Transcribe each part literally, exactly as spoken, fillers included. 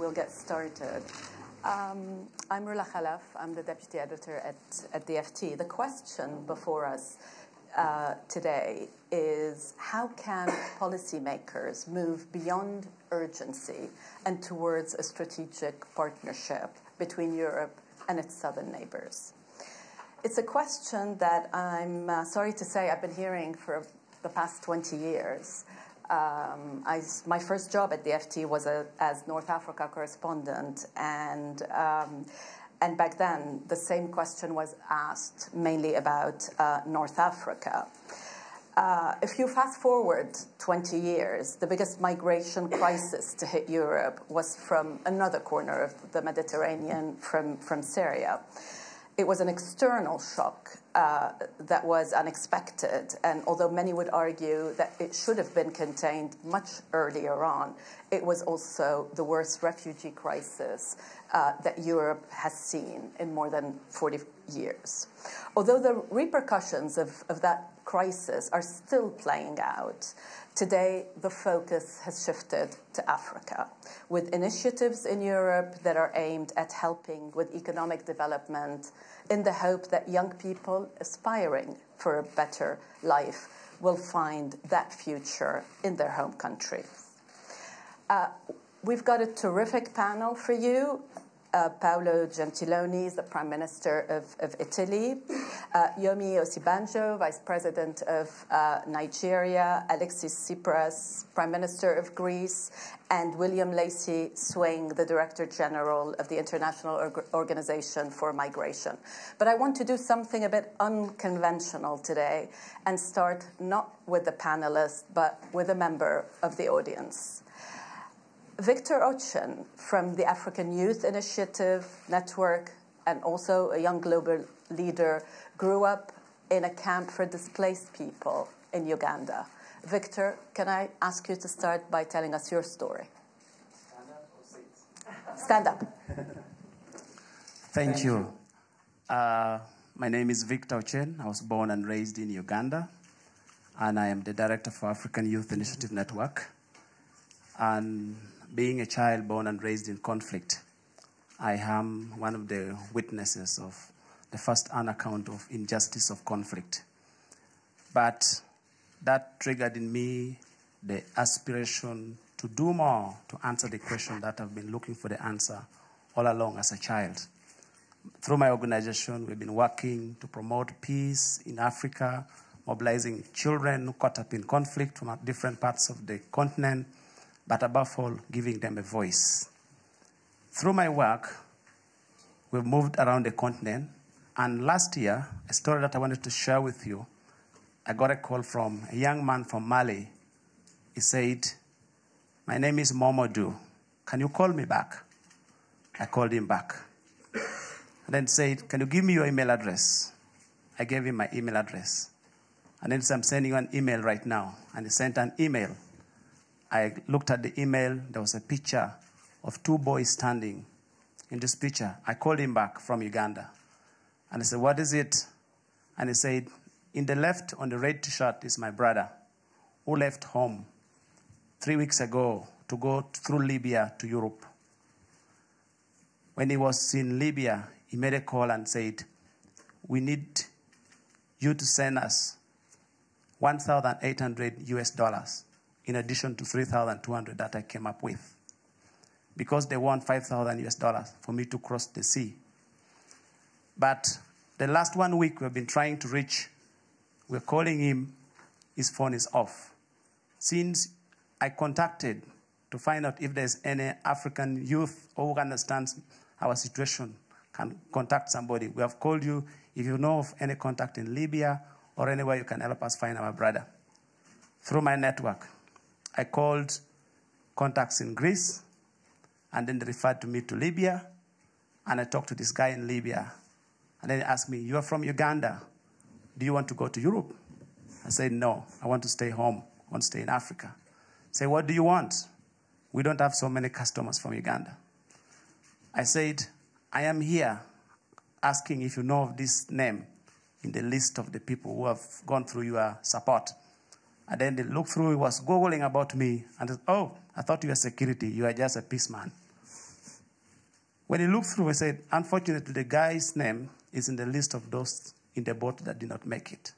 we'll get started. Um, I'm Roula Khalaf. I'm the deputy editor at, at the F T. The question before us uh, today is how can policymakers move beyond urgency and towards a strategic partnership between Europe and its southern neighbors? It's a question that I'm uh, sorry to say I've been hearing for the past twenty years. Um, I, my first job at the F T was a, as North Africa correspondent, and um, and back then the same question was asked mainly about uh, North Africa. Uh, if you fast forward twenty years, the biggest migration crisis to hit Europe was from another corner of the Mediterranean, from, from Syria. It was an external shock uh, that was unexpected, and although many would argue that it should have been contained much earlier on, it was also the worst refugee crisis uh, that Europe has seen in more than forty years. Although the repercussions of, of that crisis are still playing out, today the focus has shifted to Africa, with initiatives in Europe that are aimed at helping with economic development in the hope that young people aspiring for a better life will find that future in their home country. Uh, we've got a terrific panel for you. Uh, Paolo Gentiloni is the Prime Minister of, of Italy, uh, Yemi Osinbajo, Vice President of uh, Nigeria, Alexis Tsipras, Prime Minister of Greece, and William Lacy Swing, the Director General of the International Org Organization for Migration. But I want to do something a bit unconventional today and start not with the panelists, but with a member of the audience. Victor Ochen from the African Youth Initiative Network, and also a young global leader, grew up in a camp for displaced people in Uganda. Victor, can I ask you to start by telling us your story? Stand up or sit? Stand up. Thank you. Uh, my name is Victor Ochen. I was born and raised in Uganda, and I am the director for African Youth Initiative Network. And being a child born and raised in conflict, I am one of the witnesses of the first hand account of injustice of conflict. But that triggered in me the aspiration to do more, to answer the question that I've been looking for the answer all along as a child. Through my organization, we've been working to promote peace in Africa, mobilizing children caught up in conflict from different parts of the continent, but above all, giving them a voice. Through my work, we've moved around the continent, and last year, a story that I wanted to share with you, I got a call from a young man from Mali. He said, "My name is Momodou. Can you call me back?" I called him back. And then said, "Can you give me your email address?" I gave him my email address. And then said, "I'm sending you an email right now." And he sent an email. I looked at the email, there was a picture of two boys standing. In this picture, I called him back from Uganda. And I said, "What is it?" And he said, "In the left on the red t-shirt is my brother who left home three weeks ago to go through Libya to Europe. When he was in Libya, he made a call and said, 'We need you to send us one thousand eight hundred U S dollars. In addition to three thousand two hundred that I came up with, because they want five thousand U S dollars for me to cross the sea. But the last one week we've been trying to reach, we're calling him, his phone is off. Since I contacted to find out if there's any African youth who understands our situation, can contact somebody. We have called you. If you know of any contact in Libya or anywhere, you can help us find our brother.' Through my network, I called contacts in Greece, and then they referred to me to Libya, and I talked to this guy in Libya. And then he asked me, 'You are from Uganda. Do you want to go to Europe?' I said, 'No, I want to stay home. I want to stay in Africa.' I said, 'What do you want? We don't have so many customers from Uganda.' I said, 'I am here asking if you know of this name in the list of the people who have gone through your support.' And then they looked through, he was Googling about me, and said, 'Oh, I thought you were security, you are just a peace man.' When he looked through, he said, unfortunately, the guy's name is in the list of those in the boat that did not make it.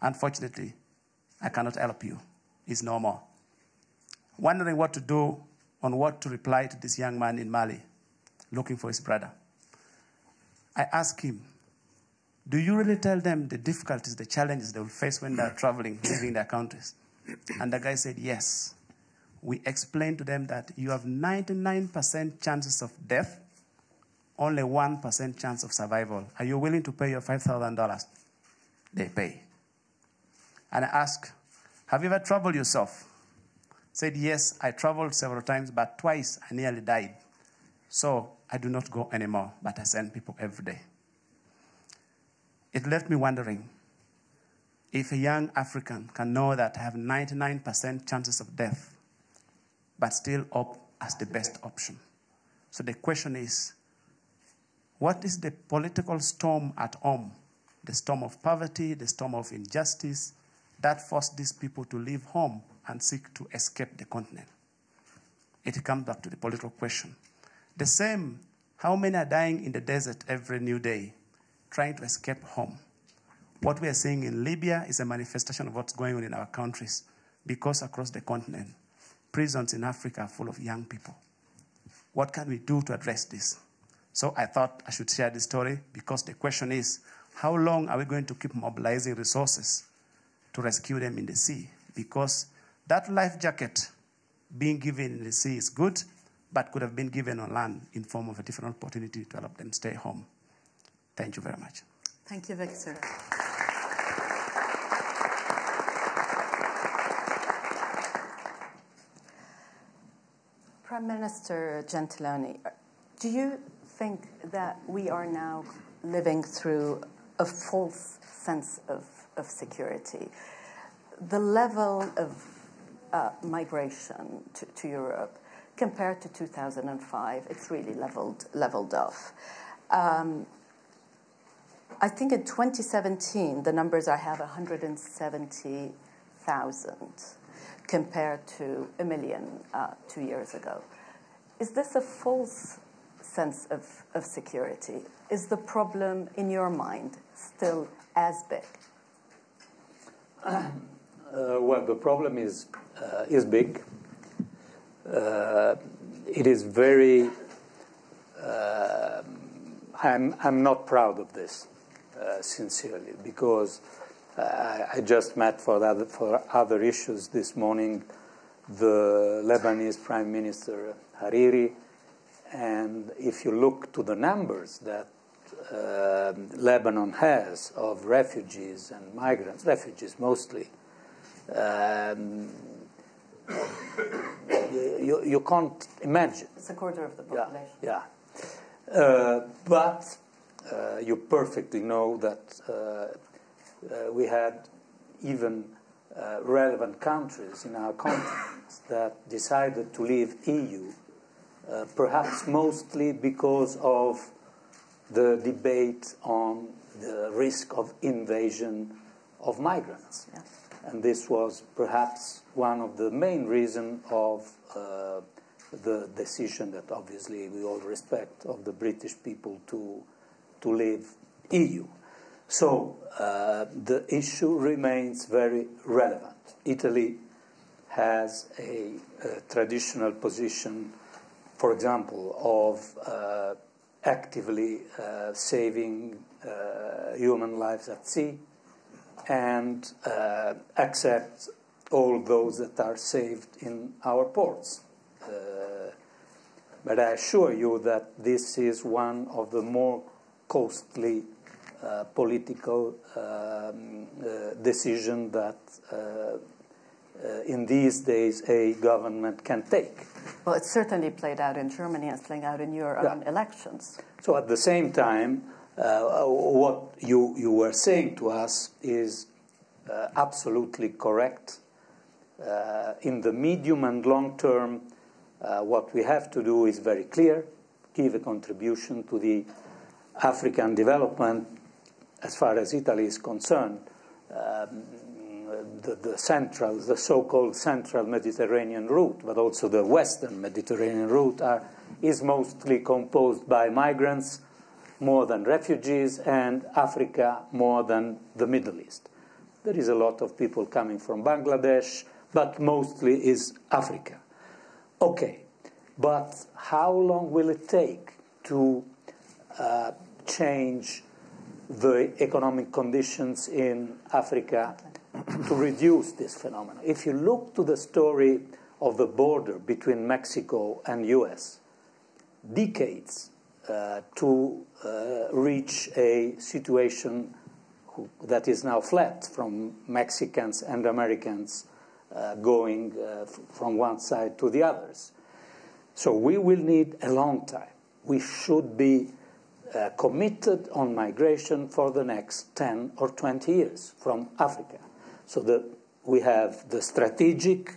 Unfortunately, I cannot help you. It's no more. Wondering what to do on what to reply to this young man in Mali, looking for his brother. I asked him, do you really tell them the difficulties, the challenges they will face when they're traveling, leaving their countries? And the guy said, yes. We explained to them that you have ninety-nine percent chances of death, only one percent chance of survival. Are you willing to pay your five thousand dollars? They pay. And I asked, have you ever traveled yourself? Said, yes, I traveled several times, but twice I nearly died. So I do not go anymore, but I send people every day. It left me wondering if a young African can know that I have ninety-nine percent chances of death, but still opt as the best option. So the question is, what is the political storm at home? The storm of poverty, the storm of injustice, that forced these people to leave home and seek to escape the continent. It comes back to the political question. The same, how many are dying in the desert every new day, trying to escape home? What we are seeing in Libya is a manifestation of what's going on in our countries, because across the continent, prisons in Africa are full of young people. What can we do to address this? So I thought I should share this story, because the question is, how long are we going to keep mobilizing resources to rescue them in the sea? Because that life jacket being given in the sea is good, but could have been given on land in form of a different opportunity to help them stay home. Thank you very much. Thank you, Victor. Prime Minister Gentiloni, do you think that we are now living through a false sense of, of security? The level of uh, migration to, to Europe compared to two thousand five, it's really leveled, leveled off. Um, I think in twenty seventeen, the numbers I have one hundred seventy thousand. Compared to a million uh, two years ago. Is this a false sense of, of security? Is the problem, in your mind, still as big? Uh, well, the problem is, uh, is big. Uh, it is very... Uh, I'm, I'm not proud of this, uh, sincerely, because Uh, I just met for other, for other issues this morning the Lebanese Prime Minister Hariri, and if you look to the numbers that uh, Lebanon has of refugees and migrants, refugees mostly, um, you, you can't imagine. It's a quarter of the population. Yeah, yeah. Uh, but uh, you perfectly know that uh, Uh, we had even uh, relevant countries in our continent that decided to leave E U, uh, perhaps mostly because of the debate on the risk of invasion of migrants. Yeah. And this was perhaps one of the main reasons of uh, the decision that obviously we all respect of the British people to, to leave E U. So uh, the issue remains very relevant. Italy has a, a traditional position, for example, of uh, actively uh, saving uh, human lives at sea and uh, accept all those that are saved in our ports. Uh, but I assure you that this is one of the more costly Uh, political um, uh, decision that uh, uh, in these days a government can take. Well, it certainly played out in Germany and playing out in your yeah. own elections. So at the same time, uh, what you, you were saying to us is uh, absolutely correct. Uh, in the medium and long term, uh, what we have to do is very clear, give a contribution to the African development. As far as Italy is concerned, um, the, the central, the so-called central Mediterranean route, but also the western Mediterranean route, are, is mostly composed by migrants more than refugees, and Africa more than the Middle East. There is a lot of people coming from Bangladesh, but mostly is Africa. Okay, but how long will it take to uh, change the economic conditions in Africa to reduce this phenomenon? If you look to the story of the border between Mexico and U S, decades Uh, to uh, reach a situation who, that is now flat, from Mexicans and Americans uh, going uh, f from one side to the others. So we will need a long time. We should be uh, committed on migration for the next ten or twenty years from Africa. So the, we have the strategic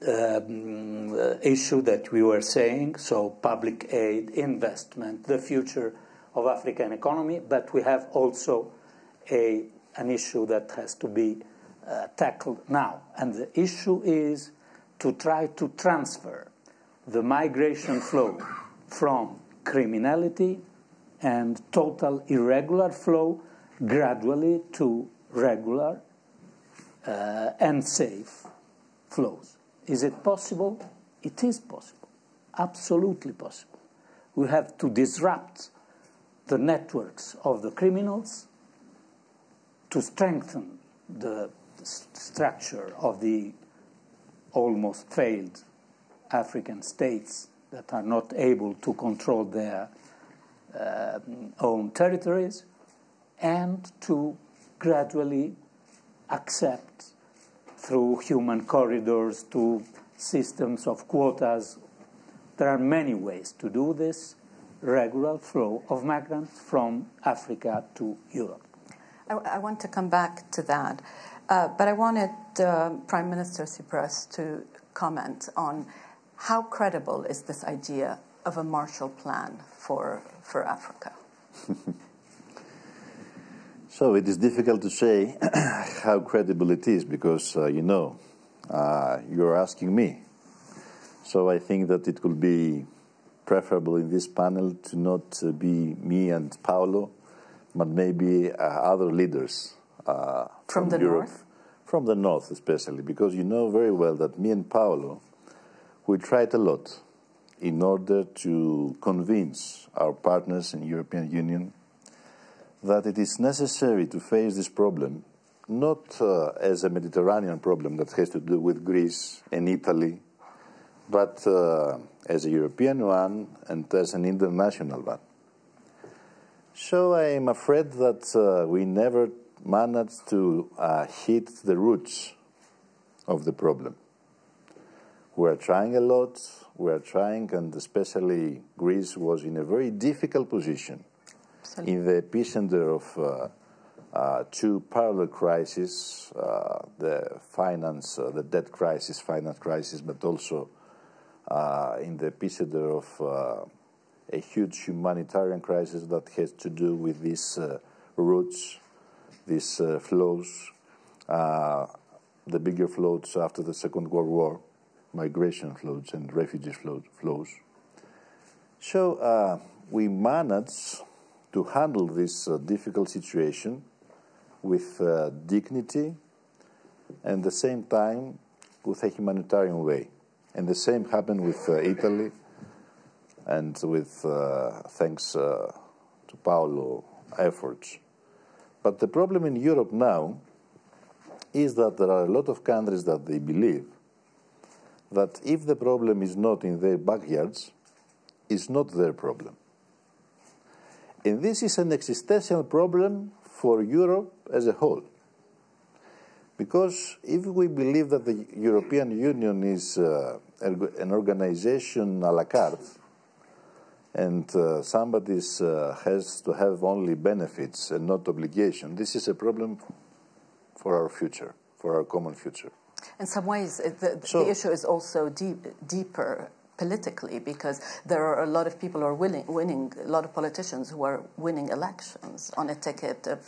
Um, uh, issue that we were saying, so public aid, investment, the future of African economy, but we have also a, an issue that has to be uh, tackled now. And the issue is to try to transfer the migration flow from criminality and total irregular flow gradually to regular uh, and safe flows. Is it possible? It is possible, absolutely possible. We have to disrupt the networks of the criminals to strengthen the st structure of the almost failed African states that are not able to control their uh, own territories, and to gradually accept through human corridors, to systems of quotas. There are many ways to do this regular flow of migrants from Africa to Europe. I, I want to come back to that, uh, but I wanted uh, Prime Minister Tsipras to comment on how credible is this idea of a Marshall Plan for, for Africa? So it is difficult to say how credible it is, because, uh, you know, uh, you're asking me. So I think that it could be preferable in this panel to not uh, be me and Paolo, but maybe uh, other leaders uh, from, from the Europe, north? From the north especially, because you know very well that me and Paolo, we tried a lot in order to convince our partners in the European Union that it is necessary to face this problem, not uh, as a Mediterranean problem that has to do with Greece and Italy, but uh, as a European one and as an international one. So I am afraid that uh, we never managed to uh, hit the roots of the problem. We are trying a lot, we are trying, and especially Greece was in a very difficult position, in the epicenter of uh, uh, two parallel crises, uh, the finance, uh, the debt crisis, finance crisis, but also uh, in the epicenter of uh, a huge humanitarian crisis that has to do with these uh, routes, these uh, flows, uh, the bigger flows after the Second World War, migration flows and refugee flows. So uh, we managed to handle this uh, difficult situation with uh, dignity and at the same time with a humanitarian way. And the same happened with uh, Italy and with, uh, thanks uh, to Paolo's efforts. But the problem in Europe now is that there are a lot of countries that they believe that if the problem is not in their backyards, it's not their problem. And this is an existential problem for Europe as a whole. Because if we believe that the European Union is uh, an organization a la carte, and uh, somebody uh, has to have only benefits and not obligation, this is a problem for our future, for our common future. In some ways, the, the so, issue is also deep, deeper. politically, because there are a lot of people who are willing, winning, a lot of politicians who are winning elections on a ticket of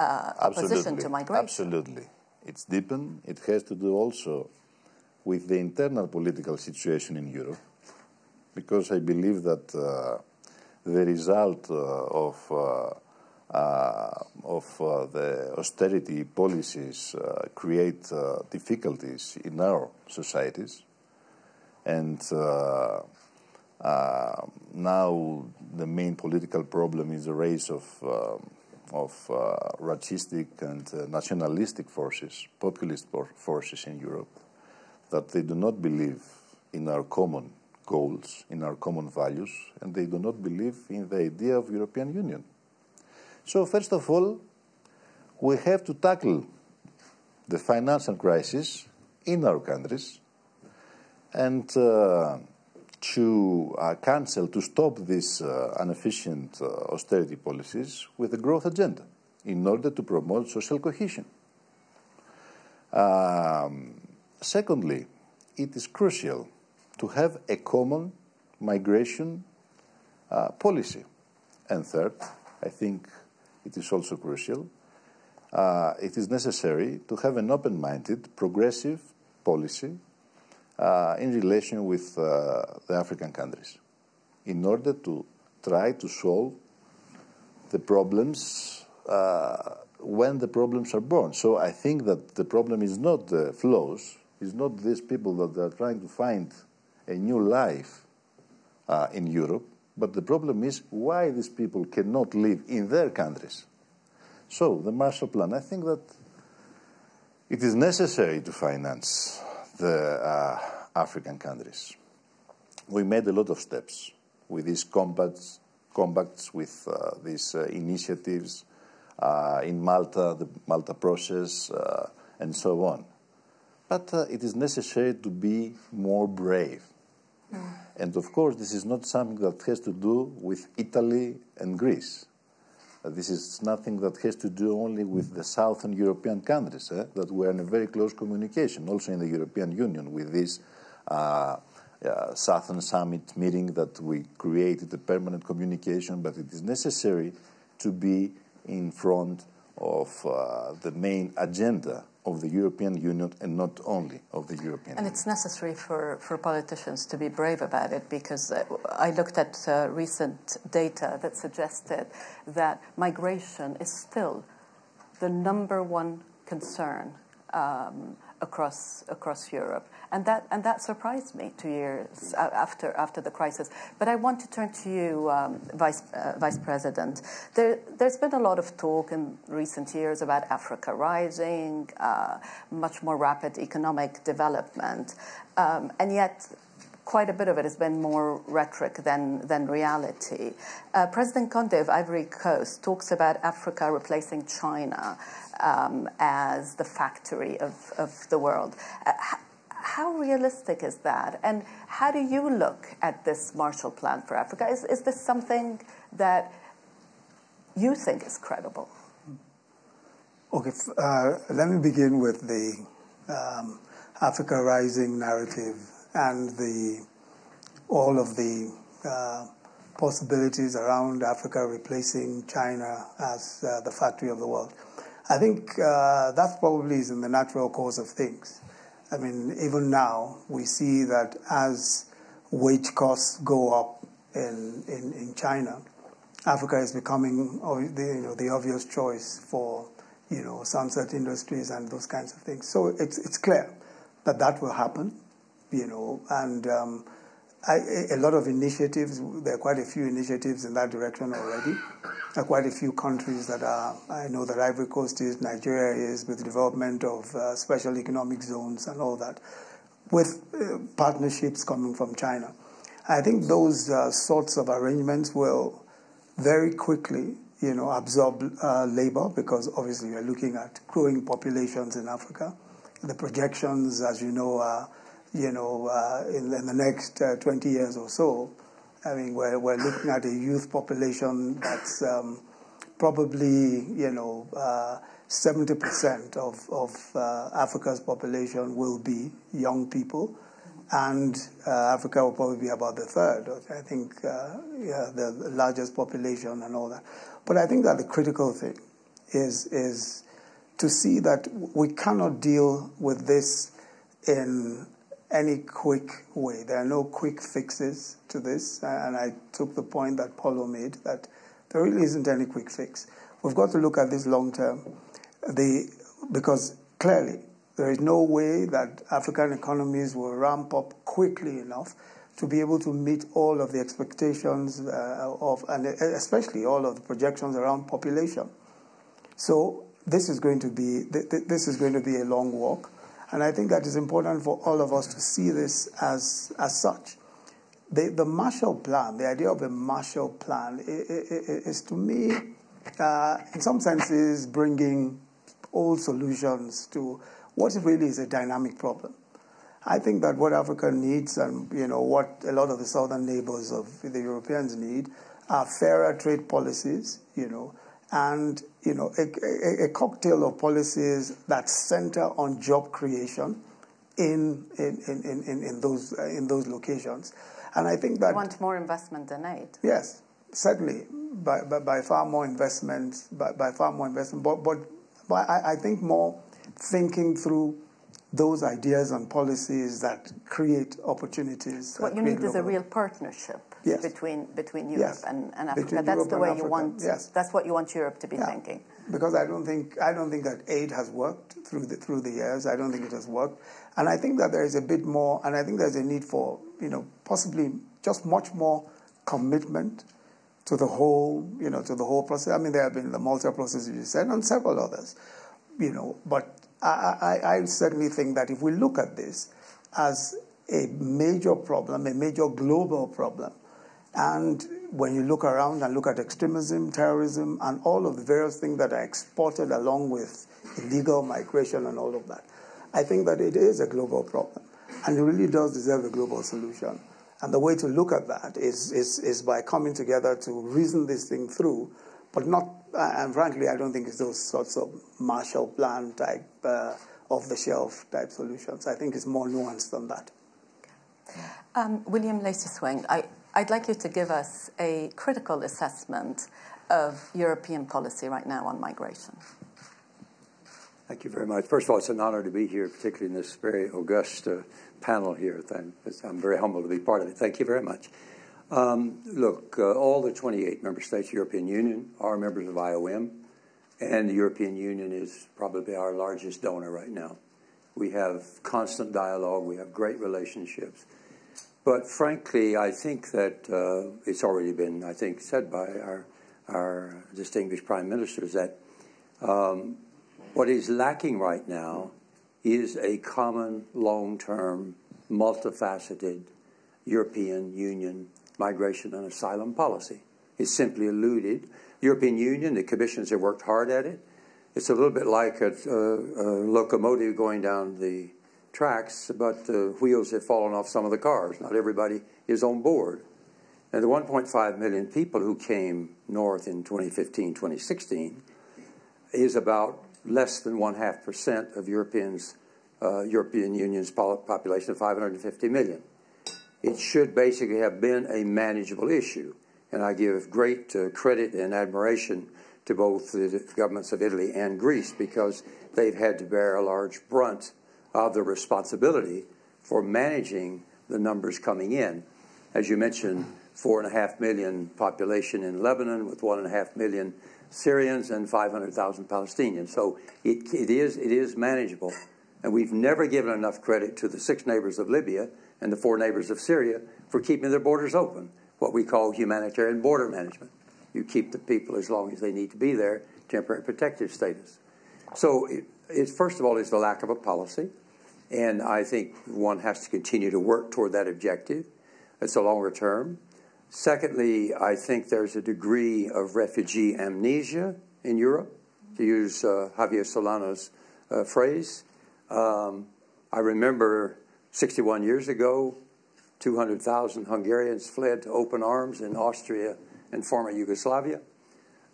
uh, opposition to migration. Absolutely. it's deepened. It has to do also with the internal political situation in Europe, because I believe that uh, the result uh, of uh, uh, of uh, the austerity policies uh, create uh, difficulties in our societies, and uh, uh, now the main political problem is the rise of uh, of uh, racistic and uh, nationalistic forces, populist forces in Europe, that they do not believe in our common goals, in our common values, and they do not believe in the idea of European Union. So first of all, we have to tackle the financial crisis in our countries, and uh, to uh, cancel, to stop these uh, inefficient uh, austerity policies with a growth agenda in order to promote social cohesion. Um, secondly, it is crucial to have a common migration uh, policy. And third, I think it is also crucial, uh, it is necessary to have an open-minded, progressive policy uh, in relation with uh, the African countries, in order to try to solve the problems uh, when the problems are born. So I think that the problem is not the flows, it's not these people that are trying to find a new life uh, in Europe, but the problem is why these people cannot live in their countries. So the Marshall Plan, I think that it is necessary to finance the uh, African countries. We made a lot of steps with these compacts, compacts with uh, these uh, initiatives uh, in Malta, the Malta process, uh, and so on. But uh, it is necessary to be more brave. And of course, this is not something that has to do with Italy and Greece. Uh, this is nothing that has to do only with the southern European countries, eh, that were in a very close communication, also in the European Union, with this uh, uh, southern summit meeting that we created a permanent communication, but it is necessary to be in front of uh, the main agenda of the European Union, and not only of the European Union. And it's necessary for, for politicians to be brave about it, because I looked at uh, recent data that suggested that migration is still the number one concern um, across across Europe. And that, and that surprised me two years after, after the crisis. But I want to turn to you, um, Vice, uh, Vice President. There, there's been a lot of talk in recent years about Africa rising, uh, much more rapid economic development, um, and yet quite a bit of it has been more rhetoric than, than reality. Uh, President Conte of Ivory Coast talks about Africa replacing China um, as the factory of, of the world. Uh, How realistic is that? And how do you look at this Marshall Plan for Africa? Is, is this something that you think is credible? Okay, uh, let me begin with the um, Africa Rising narrative and the, all of the uh, possibilities around Africa replacing China as uh, the factory of the world. I think uh, that probably is in the natural course of things. I mean, even now, we see that as wage costs go up in, in, in China, Africa is becoming you know, the obvious choice for you know, sunset industries and those kinds of things. So it's, it's clear that that will happen, you know, and um, I, a lot of initiatives, there are quite a few initiatives in that direction already. There are quite a few countries that are, I know that Ivory Coast is, Nigeria is, with the development of uh, special economic zones and all that, with uh, partnerships coming from China. I think those uh, sorts of arrangements will very quickly, you know, absorb uh, labor, because obviously we're looking at growing populations in Africa. The projections, as you know, are, you know, uh, in, in the next uh, twenty years or so, I mean, we're, we're looking at a youth population that's um, probably, you know, uh, seventy percent of, of uh, Africa's population will be young people, and uh, Africa will probably be about the third, I think, uh, yeah, the largest population and all that. But I think that the critical thing is, is to see that we cannot deal with this in any quick way. There are no quick fixes to this, and I took the point that Paolo made, that there really isn't any quick fix. We've got to look at this long term, the, because clearly there is no way that African economies will ramp up quickly enough to be able to meet all of the expectations uh, of, and especially all of the projections around population. So this is going to be, th th this is going to be a long walk. And I think that is important for all of us to see this as, as such. The, the Marshall Plan, the idea of a Marshall Plan is, is to me, uh, in some senses, bringing old solutions to what really is a dynamic problem. I think that what Africa needs, and you know what a lot of the southern neighbors of the Europeans need, are fairer trade policies, you know, and you know a, a, a cocktail of policies that center on job creation in in in in, in those uh, in those locations. And I think that we want more investment than aid. Yes, certainly, by by, by far more investment, by, by far more investment. But but, but I, I think more thinking through those ideas and policies that create opportunities. What you need is a real partnership yes. between between Europe yes. and, and Africa. Between that's Europe the way you want. Yes. That's what you want Europe to be yeah. thinking. Because I don't think I don't think that aid has worked through the through the years. I don't think it has worked, and I think that there is a bit more. And I think there's a need for you know possibly just much more commitment to the whole you know to the whole process. I mean, there have been the Malta process, as you said, and several others, you know, but. I, I, I certainly think that if we look at this as a major problem, a major global problem, and when you look around and look at extremism, terrorism, and all of the various things that are exported along with illegal migration and all of that, I think that it is a global problem, and it really does deserve a global solution. And the way to look at that is, is, is by coming together to reason this thing through, but not, and frankly, I don't think it's those sorts of Marshall Plan type, uh, off-the-shelf type solutions. I think it's more nuanced than that. Um, William Lacy Swing, I, I'd like you to give us a critical assessment of European policy right now on migration. Thank you very much. First of all, it's an honor to be here, particularly in this very august uh, panel here. I'm very humbled to be part of it. Thank you very much. Um, look, uh, all the twenty-eight member states, European Union, are members of I O M, and the European Union is probably our largest donor right now. We have constant dialogue, we have great relationships, but frankly, I think that uh, it's already been, I think, said by our, our distinguished prime ministers that um, what is lacking right now is a common, long-term, multifaceted European Union migration and asylum policy. It's simply eluded. The European Union, the commissions have worked hard at it. It's a little bit like a, a, a locomotive going down the tracks, but the wheels have fallen off some of the cars. Not everybody is on board. And the one point five million people who came north in twenty fifteen twenty sixteen is about less than one half percent of Europeans, uh, European Union's population of five hundred fifty million. It should basically have been a manageable issue. And I give great uh, credit and admiration to both the governments of Italy and Greece because they've had to bear a large brunt of the responsibility for managing the numbers coming in. As you mentioned, four and a half million population in Lebanon with one and a half million Syrians and five hundred thousand Palestinians. So it, it, is, it is manageable. And we've never given enough credit to the six neighbors of Libya and the four neighbors of Syria for keeping their borders open, what we call humanitarian border management. You keep the people as long as they need to be there, temporary protective status. So it, it, first of all, is the lack of a policy, and I think one has to continue to work toward that objective. It's a longer term. Secondly, I think there's a degree of refugee amnesia in Europe, to use uh, Javier Solana's uh, phrase. Um, I remember sixty-one years ago, two hundred thousand Hungarians fled to open arms in Austria and former Yugoslavia,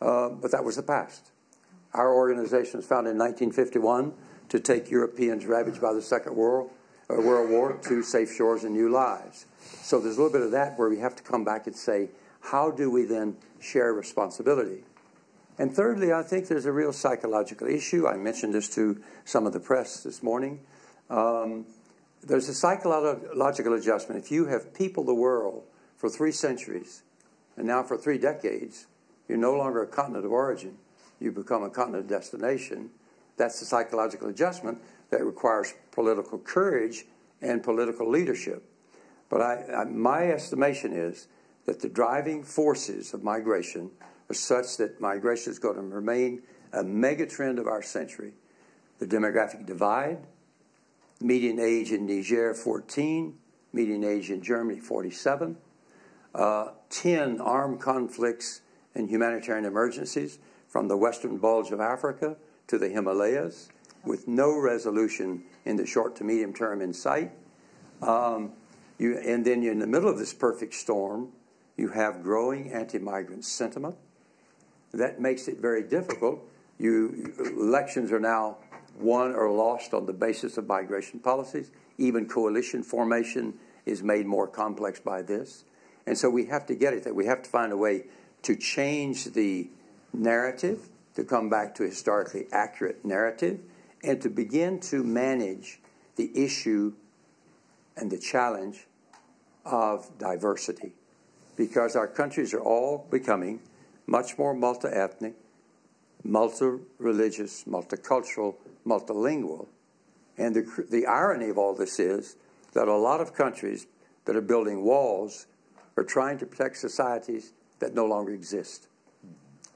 uh, but that was the past. Our organization was founded in nineteen fifty-one to take Europeans ravaged by the Second World, uh, World War to safe shores and new lives. So there's a little bit of that where we have to come back and say, how do we then share responsibility? And thirdly, I think there's a real psychological issue. I mentioned this to some of the press this morning. Um, there's a psychological adjustment. If you have peopled the world for three centuries and now for three decades, you're no longer a continent of origin. You become a continent of destination. That's the psychological adjustment that requires political courage and political leadership. But I, I, my estimation is that the driving forces of migration are such that migration is going to remain a megatrend of our century. The demographic divide, median age in Niger, fourteen, median age in Germany, forty-seven, uh, ten armed conflicts and humanitarian emergencies from the western bulge of Africa to the Himalayas, with no resolution in the short to medium term in sight. Um, you, and then in the middle of this perfect storm, you have growing anti-migrant sentiment. That makes it very difficult. You, elections are now won or lost on the basis of migration policies. Even coalition formation is made more complex by this. And so we have to get it, that we have to find a way to change the narrative, to come back to a historically accurate narrative, and to begin to manage the issue and the challenge of diversity. Because our countries are all becoming much more multi-ethnic, multi-religious, multicultural, multilingual. And the, the irony of all this is that a lot of countries that are building walls are trying to protect societies that no longer exist.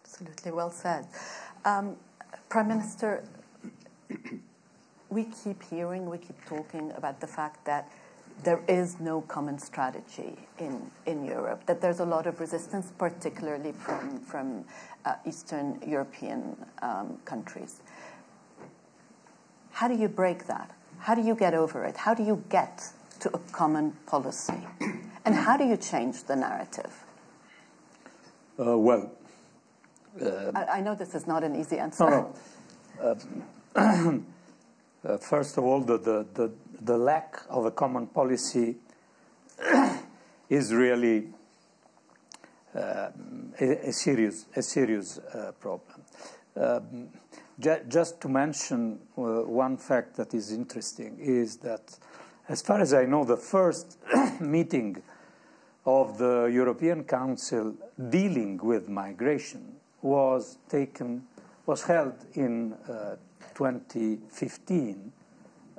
Absolutely, well said. Um, Prime Minister, we keep hearing, we keep talking about the fact that there is no common strategy in, in Europe, that there's a lot of resistance, particularly from, from uh, Eastern European um, countries. How do you break that? How do you get over it? How do you get to a common policy? And how do you change the narrative? Uh, well... Uh, I, I know this is not an easy answer. No, no. Uh, uh, first of all, the, the, the, the lack of a common policy is really uh, a, a serious, a serious uh, problem. Uh, ju just to mention uh, one fact that is interesting is that, as far as I know, the first meeting of the European Council dealing with migration was taken, was held in uh, twenty fifteen,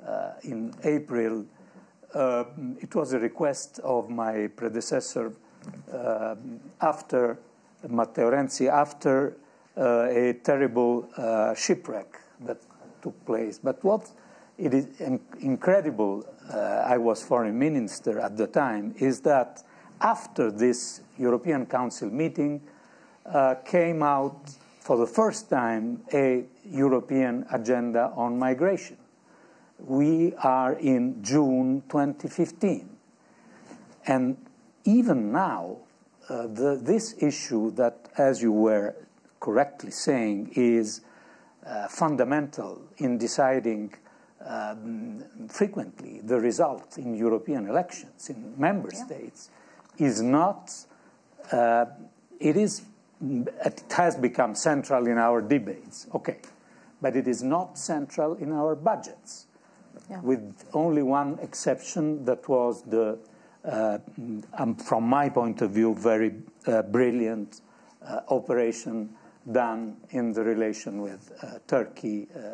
uh, in April. Uh, it was a request of my predecessor uh, after, Matteo Renzi, after uh, a terrible uh, shipwreck that took place. But what it is incredible, uh, I was foreign minister at the time, is that after this European Council meeting, Uh, came out for the first time a European agenda on migration. We are in June twenty fifteen. And even now, uh, the, this issue that, as you were correctly saying, is uh, fundamental in deciding um, frequently the result in European elections, in member yeah. states, is not, uh, it is It has become central in our debates, okay, but it is not central in our budgets, yeah. with only one exception that was the, uh, um, from my point of view, very uh, brilliant uh, operation done in the relation with uh, Turkey uh,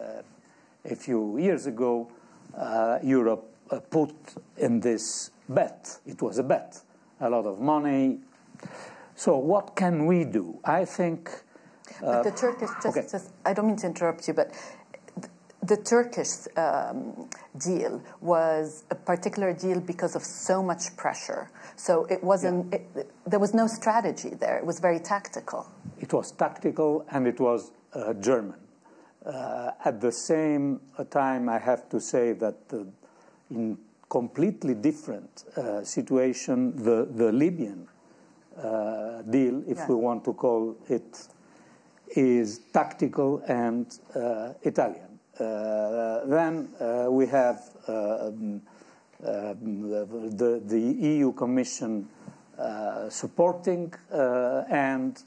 a few years ago. Uh, Europe uh, put in this bet, it was a bet, a lot of money. So what can we do? I think... Uh, but the Turkish, just, okay. just, I don't mean to interrupt you, but the, the Turkish um, deal was a particular deal because of so much pressure. So it wasn't, yeah. it, there was no strategy there. It was very tactical. It was tactical and it was uh, German. Uh, at the same time, I have to say that uh, in completely different uh, situation, the, the Libyan Uh, deal, if yeah. we want to call it, is tactical and uh, Italian. Uh, then uh, we have uh, um, uh, the, the E U Commission uh, supporting uh, and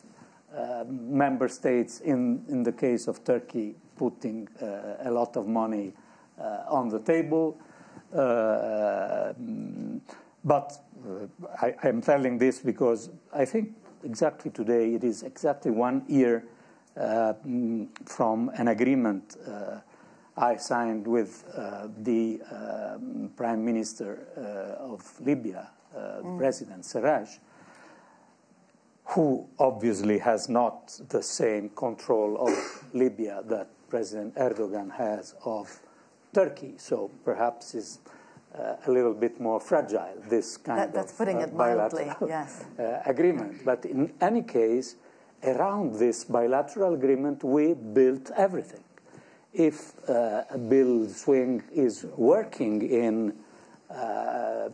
uh, member states, in, in the case of Turkey, putting uh, a lot of money uh, on the table. Uh, but uh, I am telling this because I think exactly today it is exactly one year uh, from an agreement uh, I signed with uh, the uh, Prime Minister uh, of Libya, uh, mm. President Seraj, who obviously has not the same control of Libya that President Erdogan has of Turkey. So perhaps is uh, a little bit more fragile, this kind that, that's of putting uh, it mildly, bilateral yes. uh, agreement. But in any case, around this bilateral agreement, we built everything. If uh, Bill Swing is working in uh,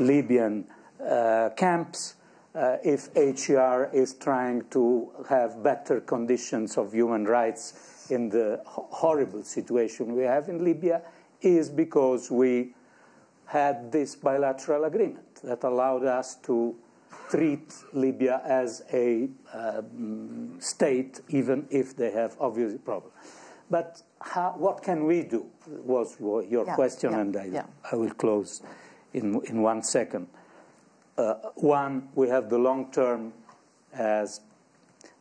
Libyan uh, camps, uh, if H C R is trying to have better conditions of human rights in the horrible situation we have in Libya, is because we had this bilateral agreement that allowed us to treat Libya as a uh, state, even if they have obviously problems. But how, what can we do was your yeah, question, yeah, and I, yeah. I will close in, in one second. Uh, one, we have the long term, as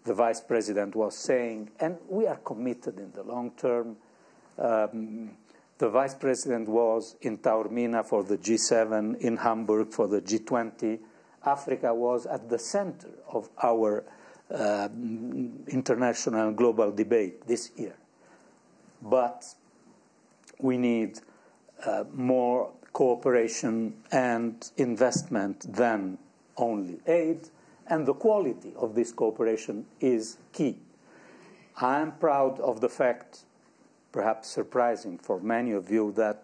the Vice President was saying, and we are committed in the long term. Um, the Vice President was in Taormina for the G seven, in Hamburg for the G twenty. Africa was at the center of our uh, international global debate this year. But we need uh, more cooperation and investment than only aid, and the quality of this cooperation is key. I am proud of the fact, perhaps surprising for many of you, that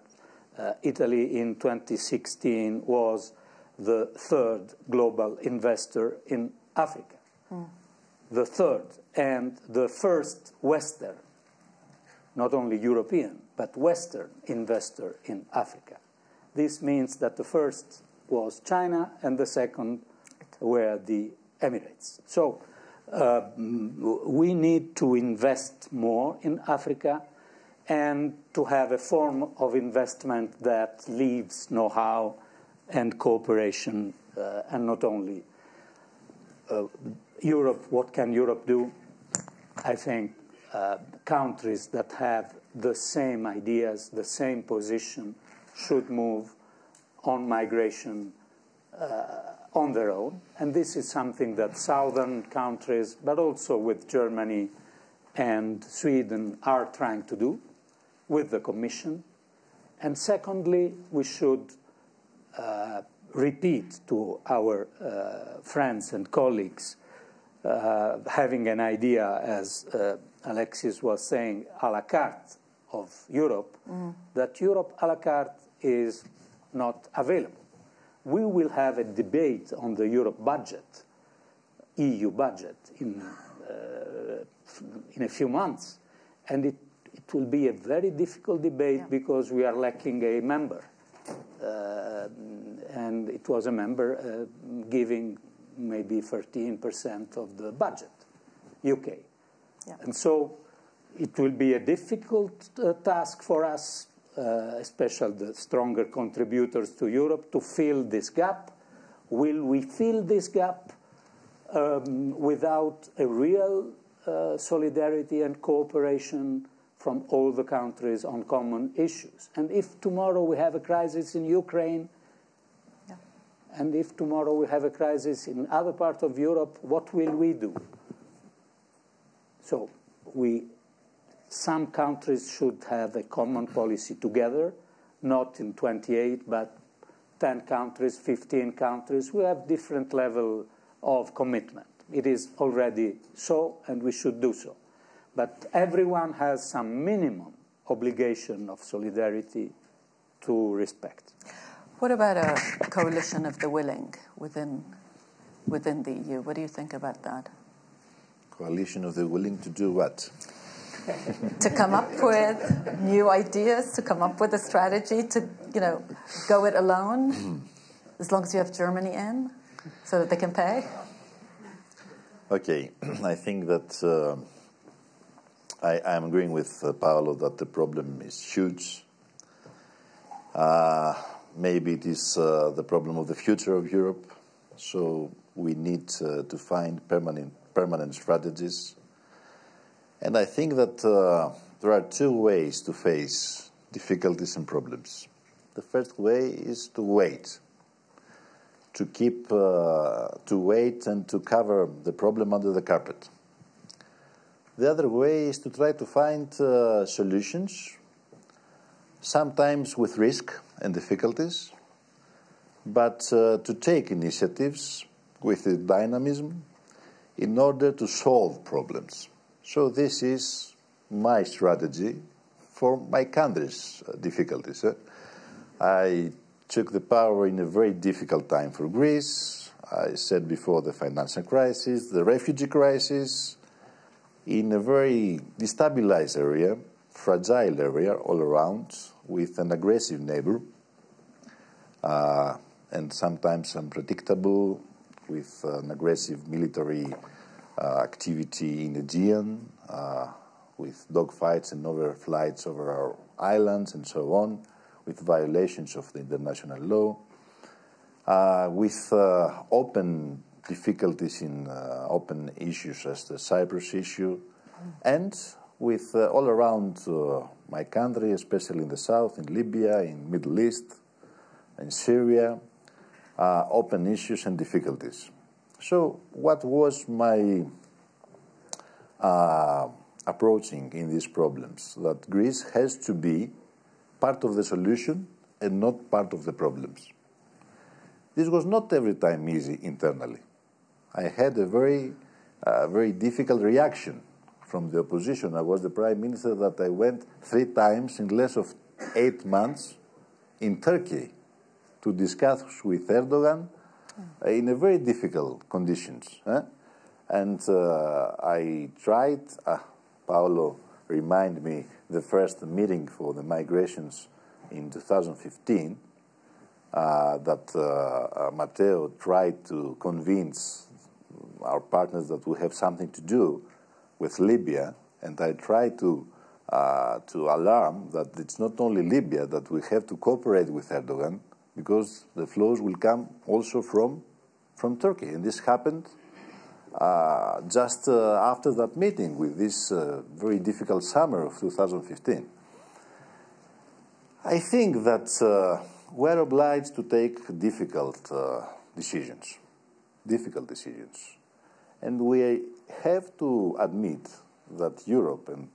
uh, Italy in twenty sixteen was the third global investor in Africa, mm. the third and the first Western, not only European, but Western investor in Africa. This means that the first was China, and the second were the Emirates. So uh, we need to invest more in Africa and to have a form of investment that leaves know-how and cooperation, uh, and not only uh, Europe. What can Europe do? I think Uh, countries that have the same ideas, the same position, should move on migration uh, on their own. And this is something that southern countries, but also with Germany and Sweden, are trying to do with the Commission. And secondly, we should uh, repeat to our uh, friends and colleagues, uh, having an idea, as uh, Alexis was saying, a la carte of Europe, mm. that Europe a la carte is not available. We will have a debate on the Europe budget, E U budget, in, uh, in a few months. And it, it will be a very difficult debate, yeah. because we are lacking a member. Uh, and it was a member uh, giving maybe thirteen percent of the budget, U K. Yeah. And so it will be a difficult uh, task for us, uh, especially the stronger contributors to Europe, to fill this gap. Will we fill this gap um, without a real uh, solidarity and cooperation from all the countries on common issues? And if tomorrow we have a crisis in Ukraine, yeah. and if tomorrow we have a crisis in other parts of Europe, what will we do? So we, some countries should have a common policy together, not in twenty-eight, but ten countries, fifteen countries. We have different level of commitment. It is already so, and we should do so. But everyone has some minimum obligation of solidarity to respect. What about a coalition of the willing within, within the E U? What do you think about that? Coalition of the willing to do what? To come up with new ideas, to come up with a strategy, to, you know, go it alone, as long as you have Germany in, so that they can pay? Okay, I think that uh, I, I'm agreeing with uh, Paolo that the problem is huge. Uh, maybe it is uh, the problem of the future of Europe, so we need uh, to find permanent, permanent strategies. And I think that uh, there are two ways to face difficulties and problems. The first way is to wait. to keep, uh, to wait and to cover the problem under the carpet. The other way is to try to find uh, solutions, sometimes with risk and difficulties, but uh, to take initiatives with the dynamism in order to solve problems. So this is my strategy for my country's difficulties. Eh? I took the power in a very difficult time for Greece. I said before the financial crisis, the refugee crisis, in a very destabilized area, fragile area all around, with an aggressive neighbor, uh, and sometimes unpredictable, with an aggressive military uh, activity in the Aegean, uh, with dogfights and overflights over our islands and so on, with violations of the international law, uh, with uh, open difficulties in uh, open issues as the Cyprus issue, and with uh, all around uh, my country, especially in the south, in Libya, in Middle East, in Syria, uh, open issues and difficulties. So what was my uh, approaching in these problems? That Greece has to be part of the solution and not part of the problems. This was not every time easy internally. I had a very, uh, very difficult reaction from the opposition. I was the prime minister that I went three times in less of eight months in Turkey to discuss with Erdogan uh, in a very difficult conditions. Eh? And uh, I tried, ah, Paolo remind me the first meeting for the migrations in two thousand fifteen uh, that uh, Matteo tried to convince our partners that we have something to do with Libya, and I tried to, uh, to alarm that it's not only Libya that we have to cooperate with Erdogan, because the flows will come also from, from Turkey, and this happened Uh, just uh, after that meeting with this uh, very difficult summer of two thousand fifteen. I think that uh, we're obliged to take difficult uh, decisions, difficult decisions. And we have to admit that Europe and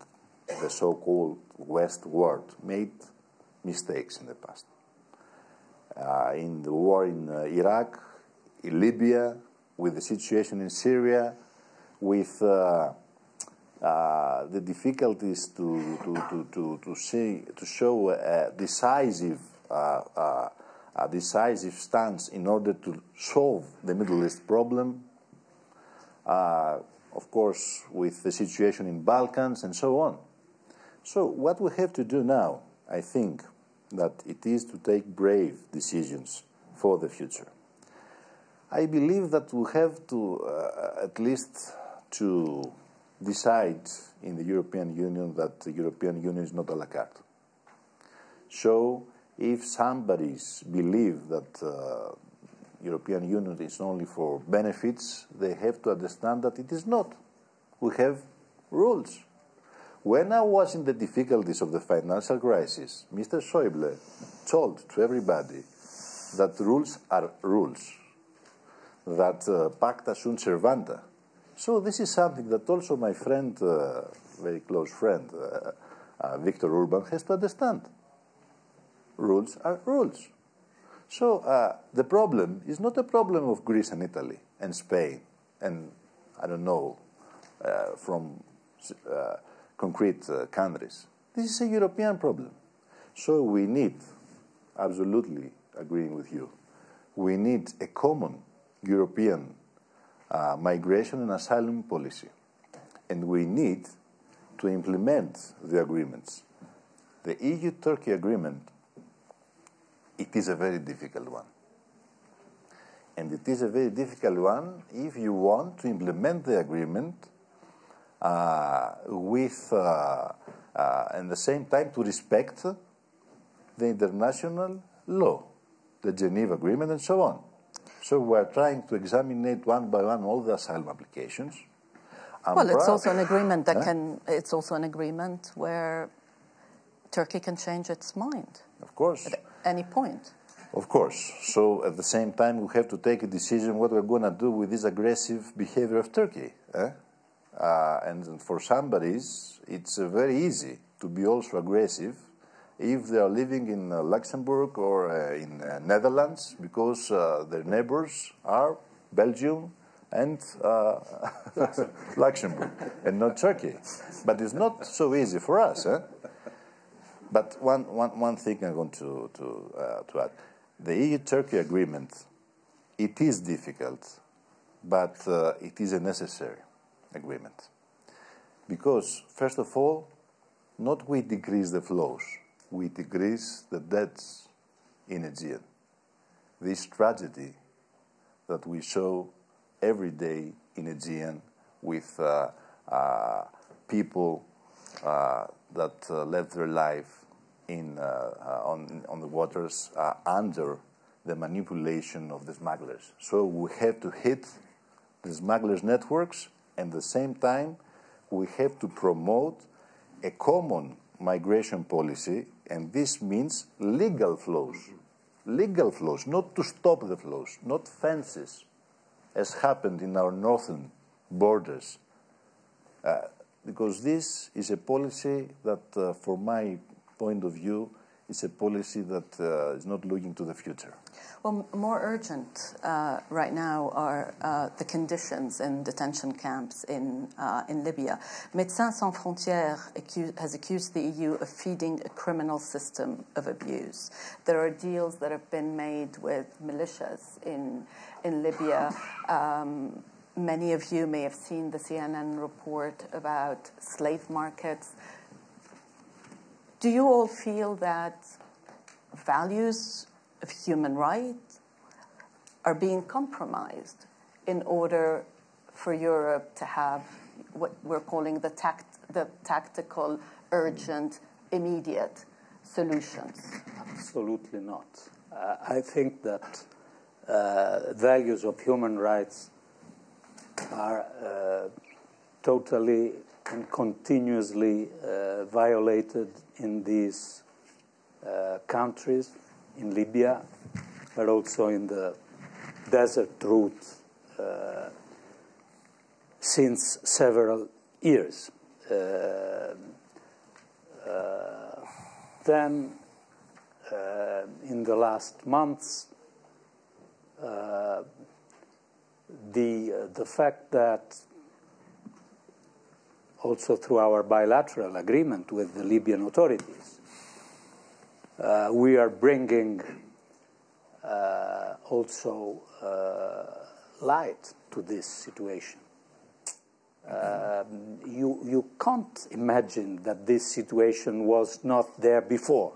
the so-called West world made mistakes in the past. Uh, in the war in uh, Iraq, in Libya, with the situation in Syria, with uh, uh, the difficulties to to to to, to, see, to show a decisive uh, uh, a decisive stance in order to solve the Middle East problem. Uh, of course, with the situation in Balkans and so on. So, what we have to do now, I think, that it is to take brave decisions for the future. I believe that we have to uh, at least to decide in the European Union that the European Union is not a la carte. So if somebody believes that the uh, European Union is only for benefits, they have to understand that it is not. We have rules. When I was in the difficulties of the financial crisis, Mister Schäuble told to everybody that rules are rules, that uh, pacta sunt servanda. So this is something that also my friend, uh, very close friend, uh, uh, Victor Urban, has to understand. Rules are rules. So uh, the problem is not a problem of Greece and Italy and Spain and, I don't know, uh, from uh, concrete uh, countries. This is a European problem. So we need, absolutely agreeing with you, we need a common European uh, migration and asylum policy. And we need to implement the agreements. The E U Turkey agreement, it is a very difficult one. and it is a very difficult one if you want to implement the agreement uh, with, uh, uh, and at the same time to respect the international law, the Geneva Agreement and so on. So we are trying to examine it one by one all the asylum applications. I'm well, it's also an agreement that huh? can. It's also an agreement where Turkey can change its mind. Of course. At any point. Of course. So at the same time, we have to take a decision what we're going to do with this aggressive behavior of Turkey. Eh? Uh, and for somebodies, it's uh, very easy to be also aggressive if they are living in uh, Luxembourg or uh, in uh, Netherlands, because uh, their neighbors are Belgium and uh, Luxembourg and not Turkey. But it's not so easy for us. Eh? But one, one, one thing I want to, to, uh, to add. The E U-Turkey agreement, it is difficult, but uh, it is a necessary agreement. Because, first of all, not we decrease the flows, we decrease the deaths in Aegean. This tragedy that we saw every day in Aegean with uh, uh, people uh, that uh, left their life in, uh, uh, on, on the waters uh, under the manipulation of the smugglers. So we have to hit the smugglers' networks, and at the same time we have to promote a common migration policy, and this means legal flows. Legal flows, not to stop the flows, not fences, as happened in our northern borders. Uh, because this is a policy that, uh, from my point of view, is a policy that uh, is not looking to the future. Well, more urgent uh, right now are uh, the conditions in detention camps in, uh, in Libya. Médecins Sans Frontières accused, has accused the E U of feeding a criminal system of abuse. There are deals that have been made with militias in, in Libya. Um, many of you may have seen the C N N report about slave markets. Do you all feel that values of human rights are being compromised in order for Europe to have what we're calling the, tact the tactical, urgent, immediate solutions? Absolutely not. Uh, I think that uh, values of human rights are uh, totally and continuously uh, violated in these uh, countries, in Libya, but also in the desert route uh, since several years. Uh, uh, then, uh, in the last months, uh, the, uh, the fact that also through our bilateral agreement with the Libyan authorities, uh, we are bringing uh, also uh, light to this situation. Uh, you, you can't imagine that this situation was not there before.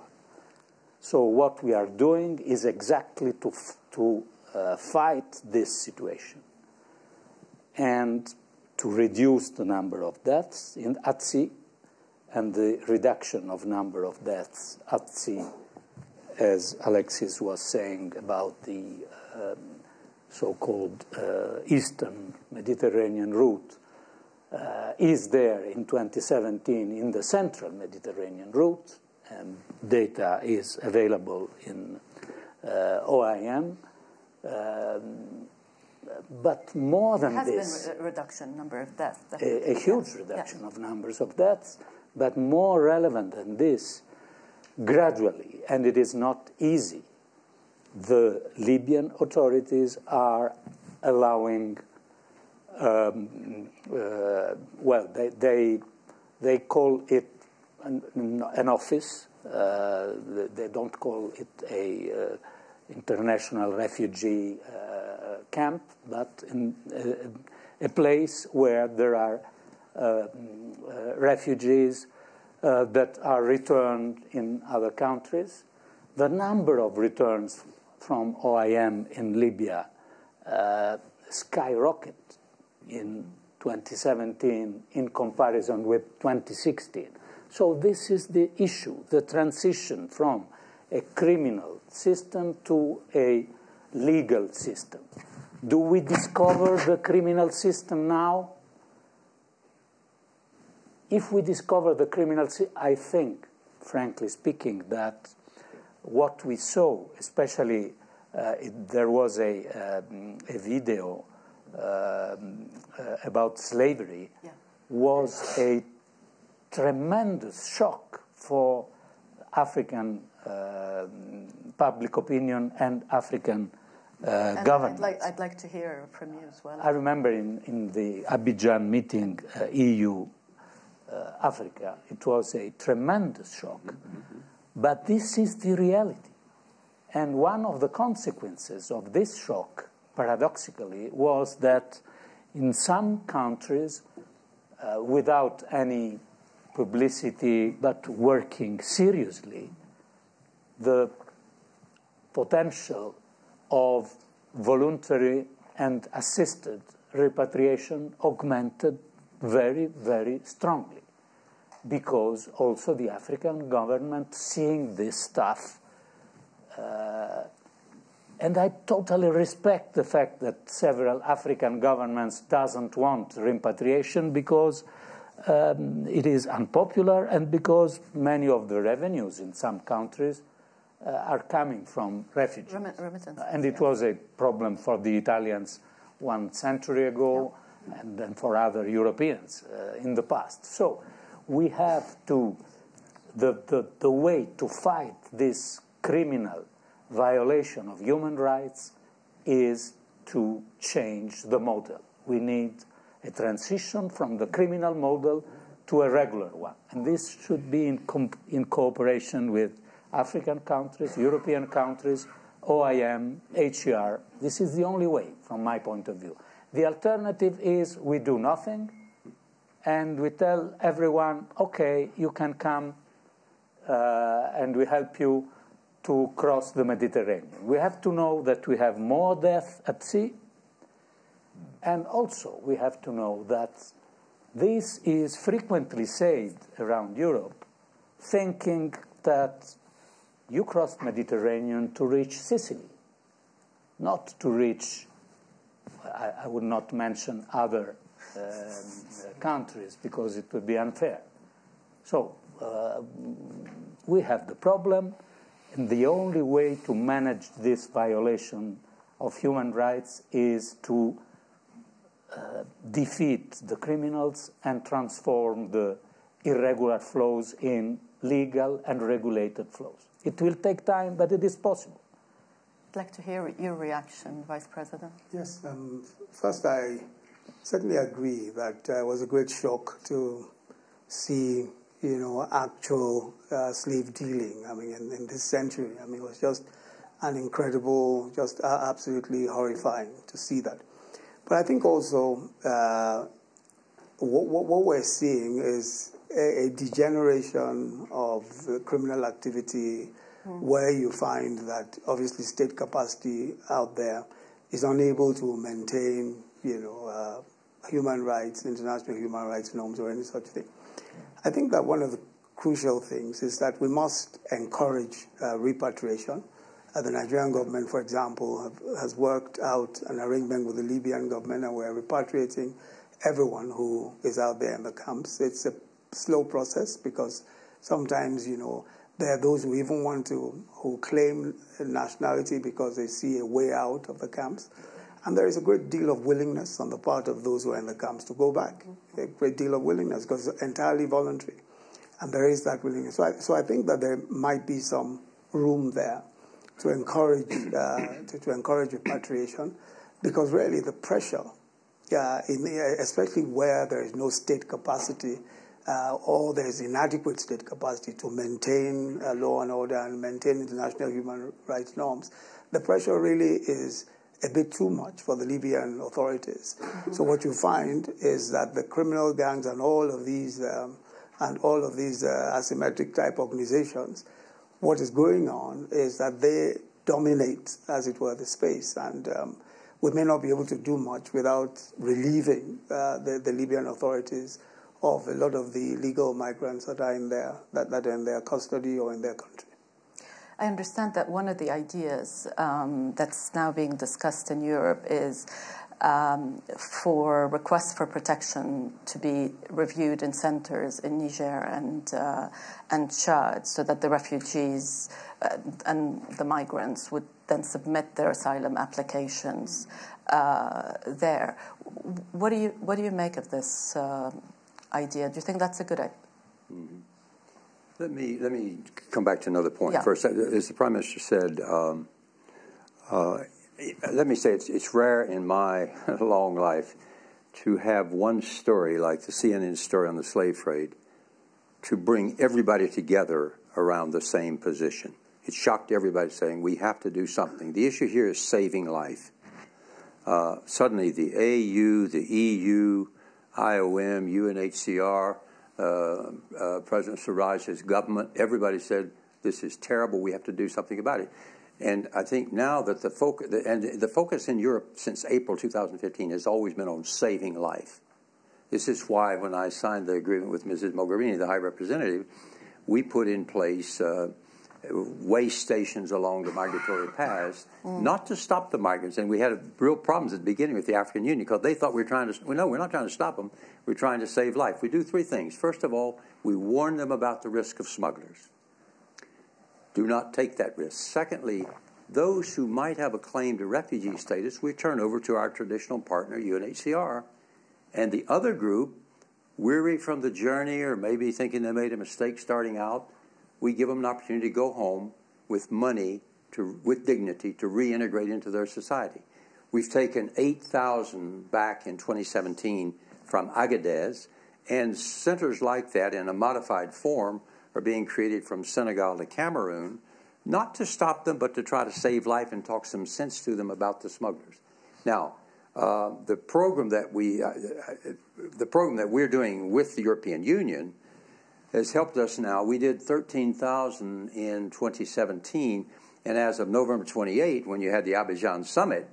So what we are doing is exactly to, f to uh, fight this situation. And to reduce the number of deaths in, at sea, and the reduction of number of deaths at sea, as Alexis was saying about the um, so-called uh, Eastern Mediterranean route, uh, is there in twenty seventeen in the Central Mediterranean route, and data is available in uh, O I M. Um, But more than this... It has been a reduction, number of deaths. A, a huge yes. reduction yes. of numbers of deaths, but more relevant than this, gradually, and it is not easy, the Libyan authorities are allowing... Um, uh, well, they, they, they call it an, an office. Uh, they don't call it a... Uh, international refugee uh, camp, but in, uh, a place where there are uh, uh, refugees uh, that are returned in other countries. The number of returns from O I M in Libya uh, skyrocket in twenty seventeen in comparison with twenty sixteen. So this is the issue, the transition from a criminal system to a legal system. Do we discover the criminal system now? If we discover the criminal system, I think, frankly speaking, that what we saw, especially uh, it, there was a, um, a video um, uh, about slavery, yeah. was a tremendous shock for African uh, public opinion and African uh, and government. I'd like, I'd like to hear from you as well. I remember in, in the Abidjan meeting, uh, E U, uh, Africa, it was a tremendous shock. Mm-hmm. But this is the reality. And one of the consequences of this shock, paradoxically, was that in some countries, uh, without any publicity, but working seriously, the potential of voluntary and assisted repatriation augmented very, very strongly. Because also the African government seeing this stuff, uh, and I totally respect the fact that several African governments doesn't want repatriation because um, it is unpopular and because many of the revenues in some countries uh, are coming from refugees. Remi remittances, and it yeah. was a problem for the Italians one century ago yeah. and then for other Europeans uh, in the past. So. We have to, the, the, the way to fight this criminal violation of human rights is to change the model. We need a transition from the criminal model to a regular one. And this should be in, in cooperation with African countries, European countries, O I M, H E R. This is the only way, from my point of view. The alternative is we do nothing, and we tell everyone, okay, you can come uh, and we help you to cross the Mediterranean. We have to know that we have more deaths at sea, and also we have to know that this is frequently said around Europe, thinking that you cross the Mediterranean to reach Sicily, not to reach, I, I would not mention other Uh, countries, because it would be unfair. So uh, we have the problem, and the only way to manage this violation of human rights is to uh, defeat the criminals and transform the irregular flows in legal and regulated flows. It will take time, but it is possible. I'd like to hear your reaction, Vice President. Yes, um, first I certainly agree that uh, it was a great shock to see, you know, actual uh, slave dealing, I mean, in, in this century. I mean, it was just an incredible, just uh, absolutely horrifying to see that. But I think also uh, what, what, what we're seeing is a, a degeneration of uh, criminal activity mm. where you find that obviously state capacity out there is unable to maintain you know, uh, human rights, international human rights norms or any such thing. I think that one of the crucial things is that we must encourage uh, repatriation. Uh, the Nigerian government, for example, have, has worked out an arrangement with the Libyan government, and we're repatriating everyone who is out there in the camps. It's a slow process because sometimes, you know, there are those who even want to, who claim nationality because they see a way out of the camps. And there is a great deal of willingness on the part of those who are in the camps to go back, a great deal of willingness, because it's entirely voluntary. And there is that willingness. So I, so I think that there might be some room there to encourage, uh, to, to encourage repatriation, because really the pressure, uh, in, especially where there is no state capacity uh, or there is inadequate state capacity to maintain uh, law and order and maintain international human rights norms, the pressure really is a bit too much for the Libyan authorities. So what you find is that the criminal gangs and all of these um, and all of these uh, asymmetric type organizations, what is going on is that they dominate, as it were, the space. And um, we may not be able to do much without relieving uh, the, the Libyan authorities of a lot of the illegal migrants that are in their, that, that are in their custody or in their country. I understand that one of the ideas um, that's now being discussed in Europe is um, for requests for protection to be reviewed in centres in Niger and, uh, and Chad, so that the refugees uh, and the migrants would then submit their asylum applications uh, there. What do, you, what do you make of this uh, idea? Do you think that's a good idea? Mm-hmm. Let me, let me come back to another point. Yeah. First, as the Prime Minister said, um, uh, let me say it's, it's rare in my long life to have one story like the C N N story on the slave trade to bring everybody together around the same position. It shocked everybody saying, we have to do something. The issue here is saving life. Uh, suddenly the A U, the E U, I O M, U N H C R, Uh, uh, President Seraj's government, everybody said, this is terrible, we have to do something about it. And I think now that the focus, and the focus in Europe since April two thousand fifteen has always been on saving life. This is why when I signed the agreement with Missus Mogherini, the High Representative, we put in place uh, way stations along the migratory paths, mm. not to stop the migrants. And we had real problems at the beginning with the African Union because they thought we were trying to, well, no, we're not trying to stop them. We're trying to save life. We do three things. First of all, we warn them about the risk of smugglers. Do not take that risk. Secondly, those who might have a claim to refugee status, we turn over to our traditional partner, U N H C R. And the other group, weary from the journey or maybe thinking they made a mistake starting out, we give them an opportunity to go home with money, to, with dignity, to reintegrate into their society. We've taken eight thousand back in twenty seventeen from Agadez, and centers like that in a modified form are being created from Senegal to Cameroon, not to stop them, but to try to save life and talk some sense to them about the smugglers. Now, uh, the program that we, uh, the program that we're doing with the European Union has helped us now. We did thirteen thousand in twenty seventeen, and as of November twenty-eighth, when you had the Abidjan summit,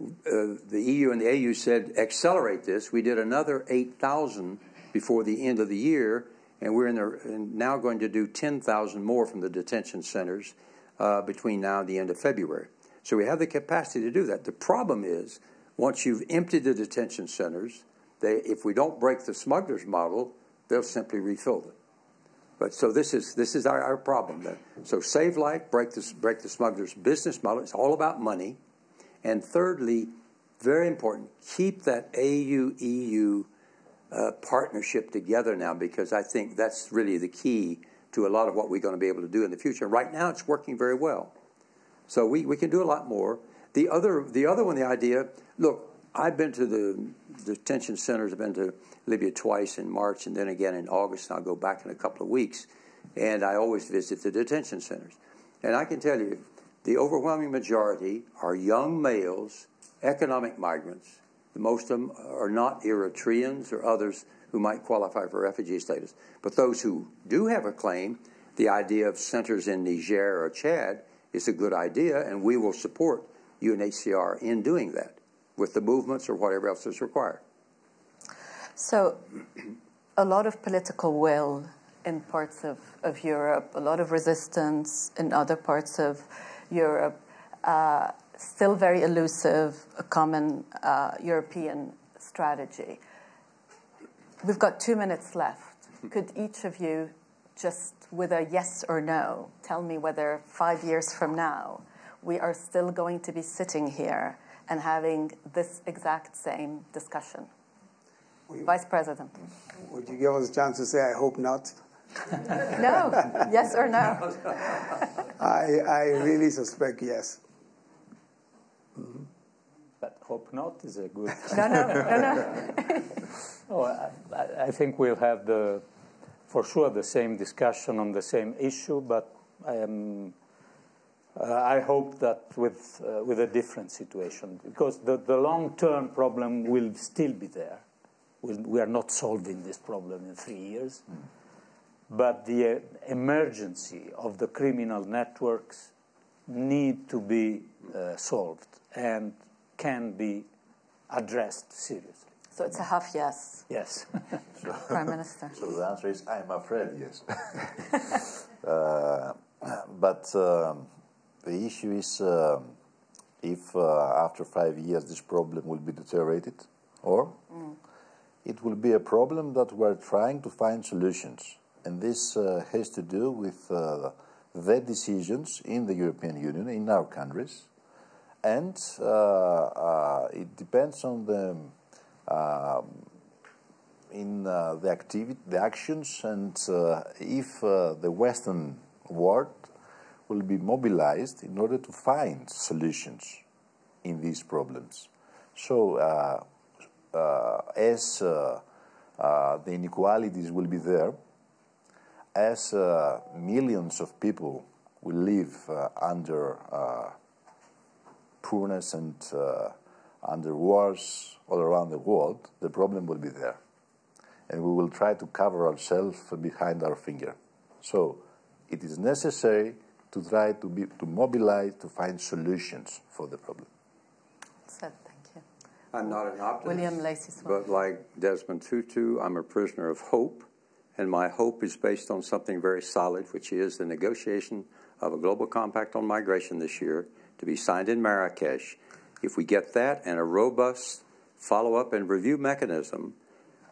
uh, the E U and the A U said, accelerate this. We did another eight thousand before the end of the year, and we're in the, and now going to do ten thousand more from the detention centers uh, between now and the end of February. So we have the capacity to do that. The problem is, once you've emptied the detention centers, they, if we don't break the smugglers model, they'll simply refill them. But so this is this is our, our problem there. So save life, break the break the smugglers' business model. It's all about money, and thirdly, very important, keep that A U E U uh, partnership together now, because I think that's really the key to a lot of what we're going to be able to do in the future. Right now, it's working very well, so we we can do a lot more. The other the other one, the idea. Look, I've been to the detention centers. I've been to Libya twice in March and then again in August, and I'll go back in a couple of weeks. And I always visit the detention centers. And I can tell you, the overwhelming majority are young males, economic migrants. Most of them are not Eritreans or others who might qualify for refugee status. But those who do have a claim, the idea of centers in Niger or Chad is a good idea, and we will support U N H C R in doing that with the movements or whatever else is required. So a lot of political will in parts of, of Europe, a lot of resistance in other parts of Europe, uh, still very elusive, a common uh, European strategy. We've got two minutes left. Could each of you just with a yes or no tell me whether five years from now we are still going to be sitting here and having this exact same discussion? You, Vice President. Would you give us a chance to say, I hope not? No, yes or no? I, I really suspect yes. Mm-hmm. But hope not is a good... no, no, no, no. Oh, I, I think we'll have the, for sure, the same discussion on the same issue, but I am... Uh, I hope that with, uh, with a different situation, because the, the long-term problem will still be there. We'll, we are not solving this problem in three years. Mm. But the uh, emergency of the criminal networks need to be uh, solved. And can be addressed seriously. So it's a half yes. Yes. So, Prime Minister. So the answer is, I'm afraid, yes. uh, but um, the issue is uh, if uh, after five years this problem will be deteriorated, or mm. it will be a problem that we're trying to find solutions. And this uh, has to do with uh, the decisions in the European Union, in our countries, and uh, uh, it depends on the uh, in uh, the activity, the actions, and uh, if uh, the Western world will be mobilized in order to find solutions in these problems. So, uh, uh, as uh, uh, the inequalities will be there, as uh, millions of people will live uh, under uh, poorness and uh, under wars all around the world, the problem will be there. And we will try to cover ourselves behind our finger. So it is necessary to try to, be, to mobilize, to find solutions for the problem. So, thank you. I'm not an optimist, William Lacy Swing, but like Desmond Tutu, I'm a prisoner of hope. And my hope is based on something very solid, which is the negotiation of a global compact on migration this year to be signed in Marrakesh. If we get that and a robust follow-up and review mechanism,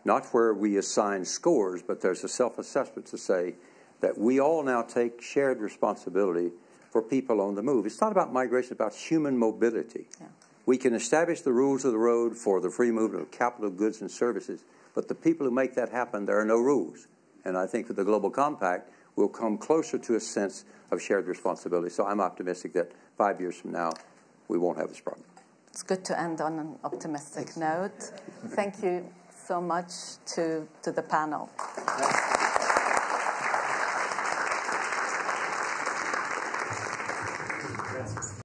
not where we assign scores, but there's a self-assessment to say that we all now take shared responsibility for people on the move. It's not about migration, it's about human mobility. Yeah. We can establish the rules of the road for the free movement of capital, goods, and services, but the people who make that happen, there are no rules. And I think that the Global Compact will come closer to a sense of shared responsibility. So I'm optimistic that five years from now, we won't have this problem. It's good to end on an optimistic note. Thank you so much to, to the panel.